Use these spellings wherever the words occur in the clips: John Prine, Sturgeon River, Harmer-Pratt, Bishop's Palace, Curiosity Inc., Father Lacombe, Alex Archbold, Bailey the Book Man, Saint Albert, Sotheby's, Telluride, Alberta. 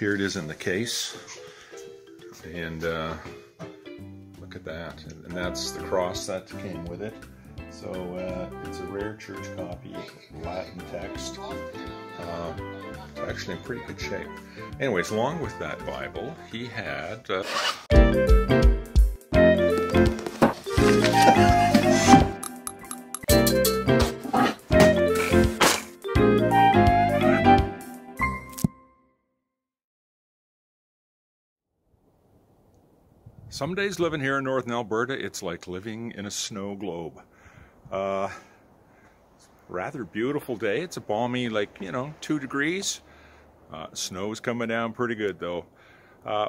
Here it is in the case. And look at that. And that's the cross that came with it. So it's a rare church copy, Latin text. It's actually in pretty good shape. Anyways, along with that Bible, he had... Some days living here in northern Alberta, it's like living in a snow globe. Rather beautiful day. It's a balmy, like, you know, 2 degrees. Snow's coming down pretty good, though.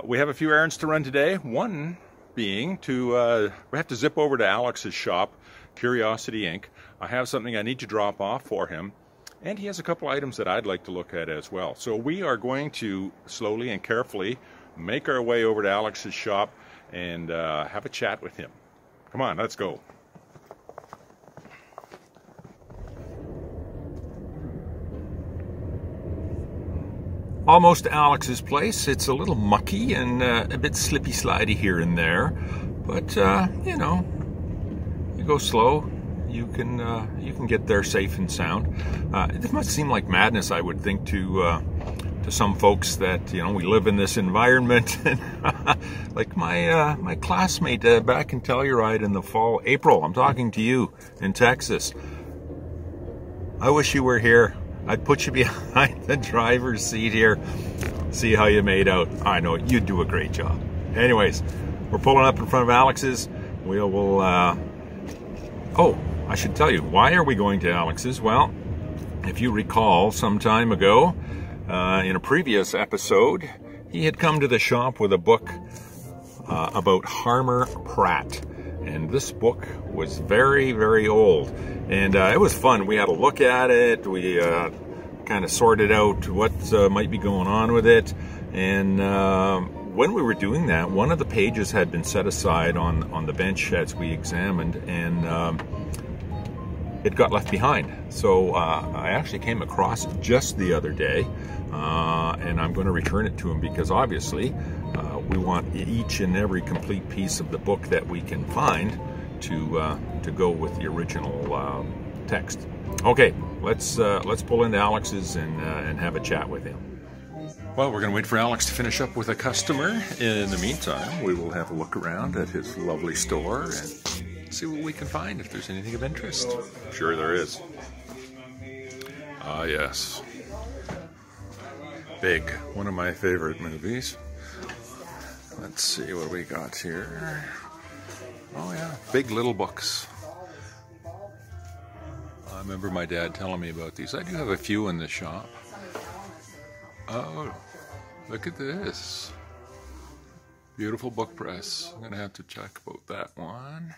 We have a few errands to run today. One being to, we have to zip over to Alex's shop, Curiosity Inc. I have something I need to drop off for him. And he has a couple items that I'd like to look at as well. So we are going to slowly and carefully make our way over to Alex's shop and have a chat with him. Come on, let's go. Almost to Alex's place. It's a little mucky and a bit slippy-slidey here and there, but you know, you go slow, you can get there safe and sound. It must seem like madness, I would think, to some folks that, you know, we live in this environment. Like my classmate back in Telluride in the fall, April, I'm talking to you in Texas. I wish you were here. I'd put you behind the driver's seat here, see how you made out. I know, you'd do a great job. Anyways, we're pulling up in front of Alex's. Oh, I should tell you, why are we going to Alex's? Well, if you recall, some time ago, in a previous episode, he had come to the shop with a book about Harmer-Pratt. And this book was very, very old. And it was fun. We had a look at it. We kind of sorted out what might be going on with it. And when we were doing that, one of the pages had been set aside on the bench as we examined. And it got left behind. So I actually came across it just the other day, and I'm going to return it to him because obviously we want each and every complete piece of the book that we can find to go with the original text. Okay, let's pull into Alex's and have a chat with him. Well, we're going to wait for Alex to finish up with a customer. In the meantime, we will have a look around at his lovely store and see what we can find, if there's anything of interest. Sure there is. Ah, yes. Big, one of my favorite movies. Let's see what we got here. Oh yeah, big little books. I remember my dad telling me about these. I do have a few in the shop. Oh, look at this. Beautiful book press. I'm gonna have to check about that one.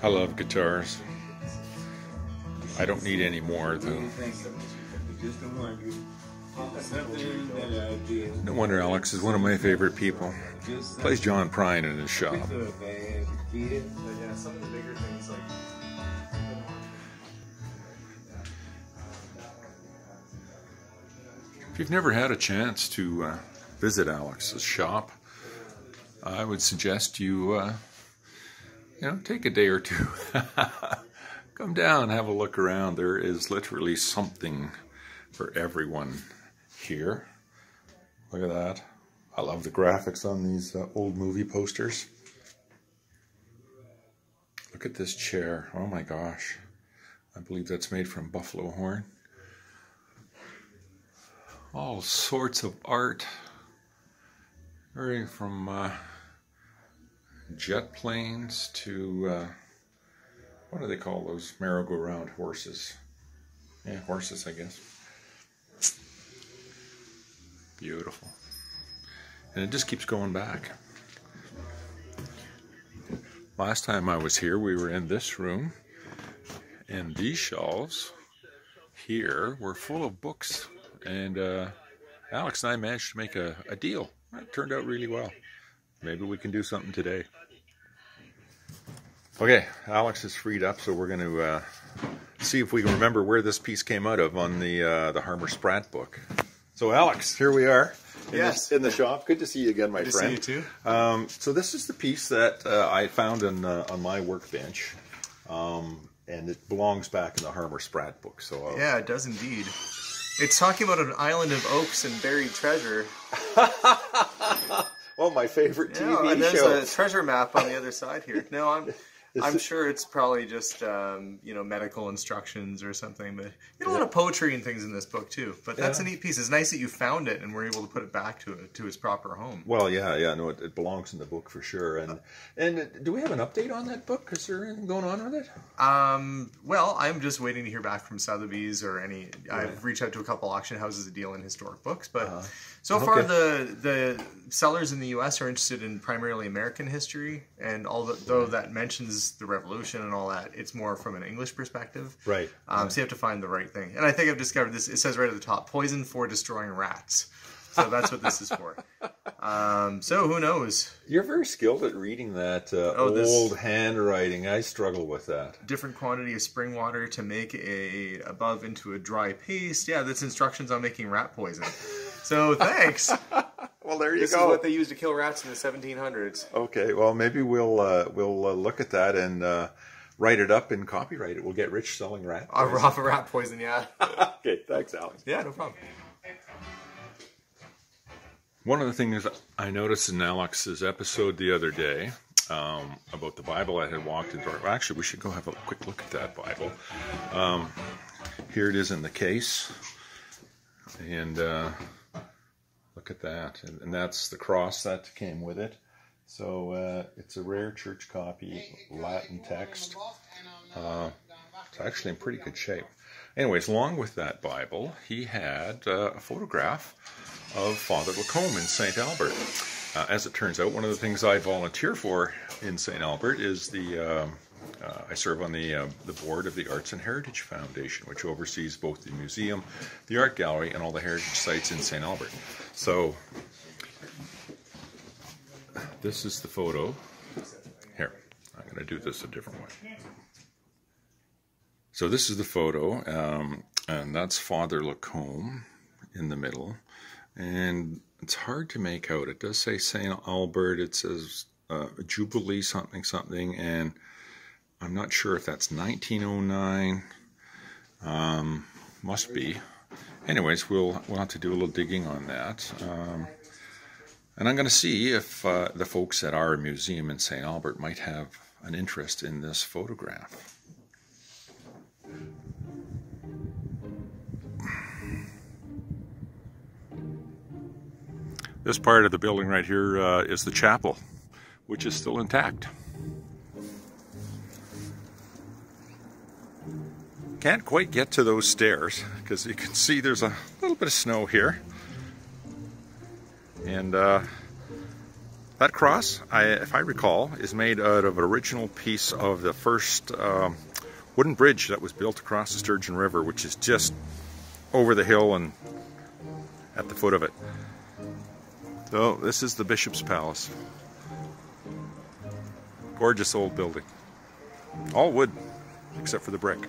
I love guitars. I don't need any more though. No wonder Alex is one of my favorite people. Plays John Prine in his shop. If you've never had a chance to visit Alex's shop, I would suggest you, you know, take a day or two. Come down, have a look around. There is literally something for everyone here. Look at that. I love the graphics on these old movie posters. Look at this chair. Oh my gosh. I believe that's made from buffalo horn. All sorts of art, varying from jet planes to, what do they call those merry-go-round horses? Yeah, horses, I guess. Beautiful. And it just keeps going back. Last time I was here, we were in this room, and these shelves here were full of books and Alex and I managed to make a deal. It turned out really well. Maybe we can do something today. Okay, Alex is freed up, so we're going to see if we can remember where this piece came out of on the Harmer-Pratt book. So Alex, here we are in the shop. Good to see you again, my friend. Good to see you too. So this is the piece that I found on my workbench, and it belongs back in the Harmer-Pratt book. So yeah, it does indeed. It's talking about an island of oaks and buried treasure. Oh, my favorite TV show. And there's a treasure map on the other side here. No, I'm sure it's probably just you know, medical instructions or something, but you know, a lot of poetry and things in this book too. But that's a neat piece. It's nice that you found it and were able to put it back to its proper home. Well, yeah, no, it belongs in the book for sure. And do we have an update on that book? Is there anything going on with it? Well, I'm just waiting to hear back from Sotheby's or any. Right. I've reached out to a couple auction houses that deal in historic books, but so far the sellers in the U.S. are interested in primarily American history, and although that mentions the Revolution and all that, it's more from an English perspective. Right. So you have to find the right thing. And I think I've discovered this. It says right at the top, poison for destroying rats. So that's what this is for. So who knows? You're very skilled at reading that old handwriting. I struggle with that. Different quantity of spring water to make a above into a dry paste. Yeah, that's instructions on making rat poison. So thanks. Well, there you go. This is what they used to kill rats in the 1700s. Okay, well, maybe we'll look at that and write it up and copyright it. We'll get rich selling rat poison. Off of rat poison, yeah. Okay, thanks, Alex. Yeah, no problem. One of the things I noticed in Alex's episode the other day about the Bible I had walked into. Well, actually, we should go have a quick look at that Bible. Here it is in the case. And look at that. And that's the cross that came with it. So it's a rare church copy, Latin text. It's actually in pretty good shape. Anyways, along with that Bible, he had a photograph of Father Lacombe in Saint Albert. As it turns out, one of the things I volunteer for in Saint Albert is I serve on the board of the Arts and Heritage Foundation, which oversees both the museum, the art gallery, and all the heritage sites in Saint Albert. So this is the photo. Here, I'm going to do this a different way. So this is the photo, and that's Father Lacombe in the middle. And it's hard to make out. It does say St. Albert. It says Jubilee something something. And I'm not sure if that's 1909. Must be. Anyways, we'll have to do a little digging on that. And I'm going to see if the folks at our museum in St. Albert might have an interest in this photograph. This part of the building right here is the chapel, which is still intact. Can't quite get to those stairs because you can see there's a little bit of snow here. And that cross, if I recall, is made out of an original piece of the first wooden bridge that was built across the Sturgeon River, which is just over the hill and at the foot of it. So this is the Bishop's Palace. Gorgeous old building. All wood, except for the brick.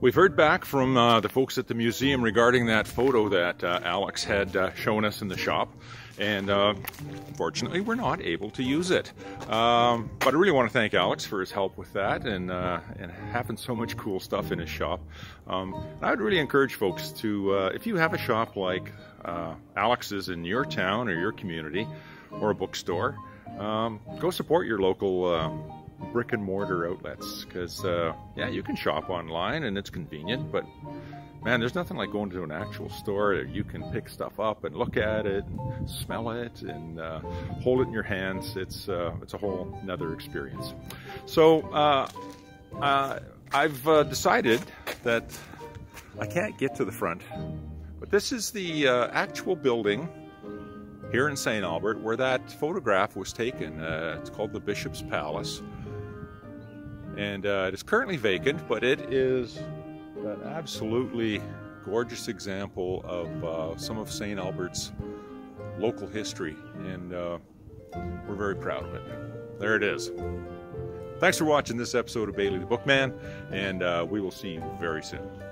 We've heard back from the folks at the museum regarding that photo that Alex had shown us in the shop. And unfortunately, we're not able to use it. But I really want to thank Alex for his help with that, and having so much cool stuff in his shop. I would really encourage folks to, if you have a shop like Alex's in your town or your community, or a bookstore, go support your local brick and mortar outlets, because yeah, you can shop online and it's convenient, but man, there's nothing like going to an actual store that you can pick stuff up and look at it and smell it and hold it in your hands. It's a whole another experience. So I've decided that I can't get to the front, but this is the actual building here in St. Albert where that photograph was taken. It's called the Bishop's Palace. And it is currently vacant, but it is an absolutely gorgeous example of some of St. Albert's local history, and we're very proud of it. There it is. Thanks for watching this episode of Bailey the Bookman, and we will see you very soon.